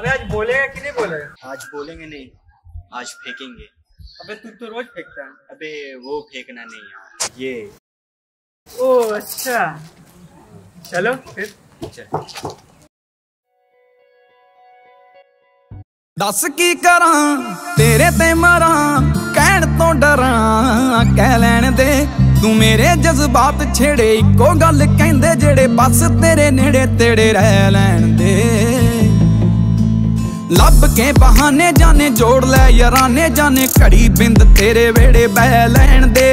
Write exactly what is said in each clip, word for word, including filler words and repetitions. अबे आज बोलेगा कि नहीं बोलेगा? आज बोलेंगे नहीं, आज फेंकेंगे। अबे तू तो रोज फेंकता है। अबे वो फेंकना नहीं यार, ये। ओह अच्छा, चलो फिर चल। दस की करां तेरे ते मरां, कहण तो डरां कह लैण दे। तू मेरे जज्बात छेड़े, इक्को गल कहंदे जेड़े, बस तेरे नेड़े तेड़े रह लैण दे। लभ के बहाने जाने जोड़ लै याराने जाने, घड़ी बिंद तेरे वेड़े बह लैण दे।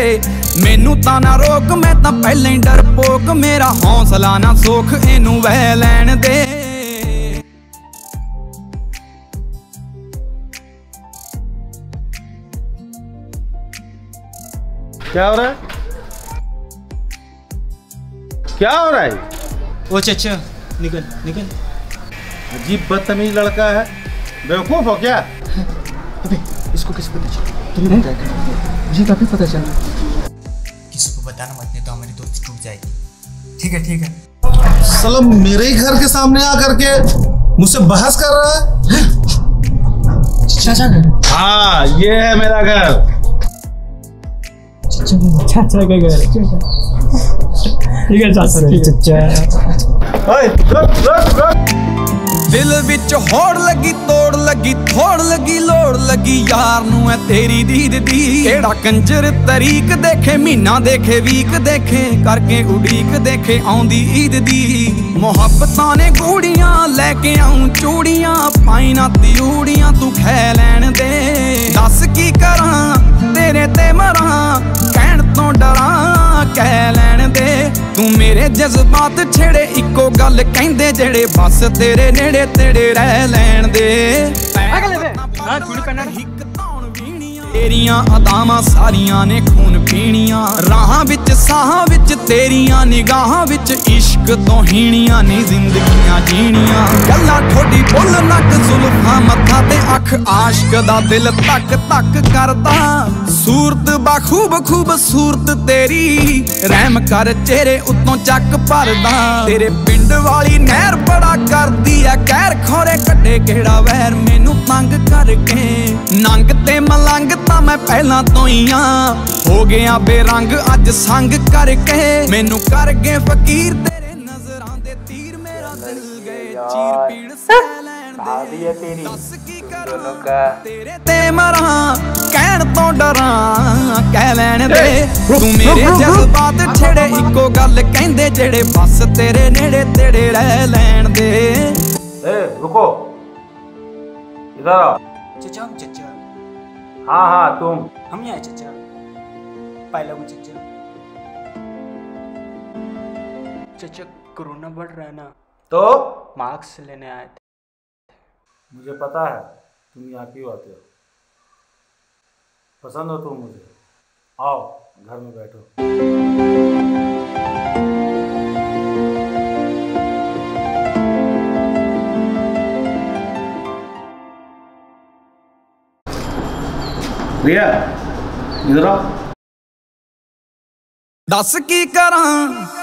मैनू तां ना रोक, मैं तां पहले ही डरपोक, मेरा हौसला ना सोख, इनू वह लैण दे। क्या हो रहा है? क्या हो रहा है? ओ चाचा निकल निकल। अजीब बदतमीज लड़का है, बेवकूफ हो क्या? अबे इसको किस पता चला? तुम्हें क्या करना? जी काफी पता चला। किसी को बताना मत, नहीं तो हमारी दोस्ती टूट जाएगी। ठीक है ठीक है। साला मेरे ही घर के सामने आ करके मुझसे बहस कर रहा है। चाचा घर? हाँ ये है मेरा घर। चाचा का घर। ठीक है चाचा, चाचा। दिल विच होड़ लगी, तोड़ लगी, थोड़ लगी, लोड़ लगी यार नूं है तेरी दीद दी। केड़ा कंजर तरीक देखे, महीना देखे, वीक देखे, करके उड़ीक देखे आउंदी ईद दी। मोहब्बतां ने गूड़ियां लेके आऊं चूड़ियां, पाई ना तियूड़ियां तू खै लैण दे। दस की करां तेरे ते मरां, कहण तों डरां कह लैण दे। तू मेरे जज्बात छेड़े, इक्को गल कहंदे जेड़े, बस तेरे नेड़े तेड़े रह लैण दे। तेरियां अदावां सारियां ने खून पीणियां, राहां विच साहां विच तेरियां निगाहां विच, इश्क तों हीणियां ने जिंदगियां जीणियां। गल्लां ठोडी बुल नक जुल्फां मत्था ते अख, आशक दा दिल तक तक करदा। सूरत बाखूब खूब सूरत तेरी, रहम कर चेहरे उत्तों चक भरदा। तेरे पिंड वाली नहर बड़ा करदी ऐ कहर, खोरे कड्डे केड़ा वैर मैनू तंग करके। नंग ते मलंग तां मैं पहला तो ही हां, हो गया बेरंग अज संग करके। मैनू कर गए फकीर तेरे नजरां दे तीर, मेरा दिल गए चीर पीड़ सह लैण दे। तेरी दस की करां तेरे ते मरां, कहण तों डरां कह लैण दे। तू मेरे जज्बात छेड़े, इक्को गल कहंदे जेड़े, बस तेरे नेड़े तेड़े रह लैण दे। ए रुको इधर आ। चचा चचा। हाँ हाँ तुम। हम यहाँ चचा, पहला वो चचा। चचा कोरोना बढ़ रहा है ना, तो मास्क लेने आए थे। मुझे पता है तुम यहाँ क्यों आते हो, पसंद हो तुम मुझे। आओ घर में बैठो। रिया इधर आ। दस की करां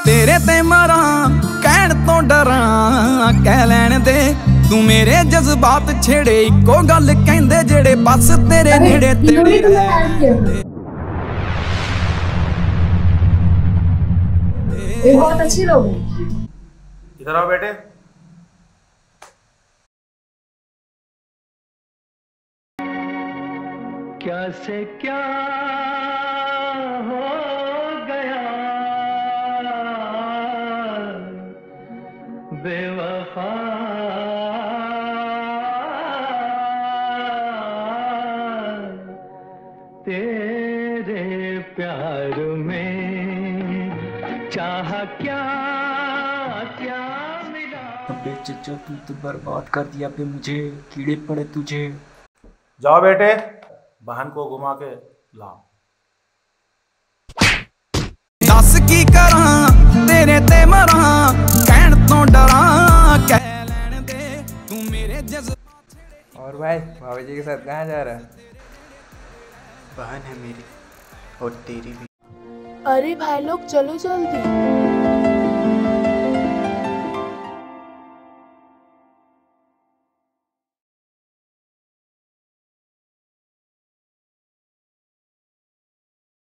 तेरे ते मरां, कहण तों डरां कह लैण दे। तू मेरे जज्बात छेड़े, इक्को गल कहंदे जेड़े, बस तेरे नेड़े तेड़े रह दे। ये बहुत अच्छी लोग हैं। इधर आओ बेटे। क्या से क्या हो गया बेवफा, तेरे प्यार में चाह क्या क्या मिला। अबे चचा तू तो बर्बाद कर दिया, पे मुझे कीड़े पड़े तुझे। जाओ बेटे बहन को घुमा के लाओ। दस की करां तेरे ते मरां, कहण तों डरां कह लैण दे। तू मेरे जज्बात छेड़े। और भाई भाभी जी के साथ कहाँ जा रहा है? बहन है मेरी और तेरी भी। अरे भाई लोग चलो जल्दी।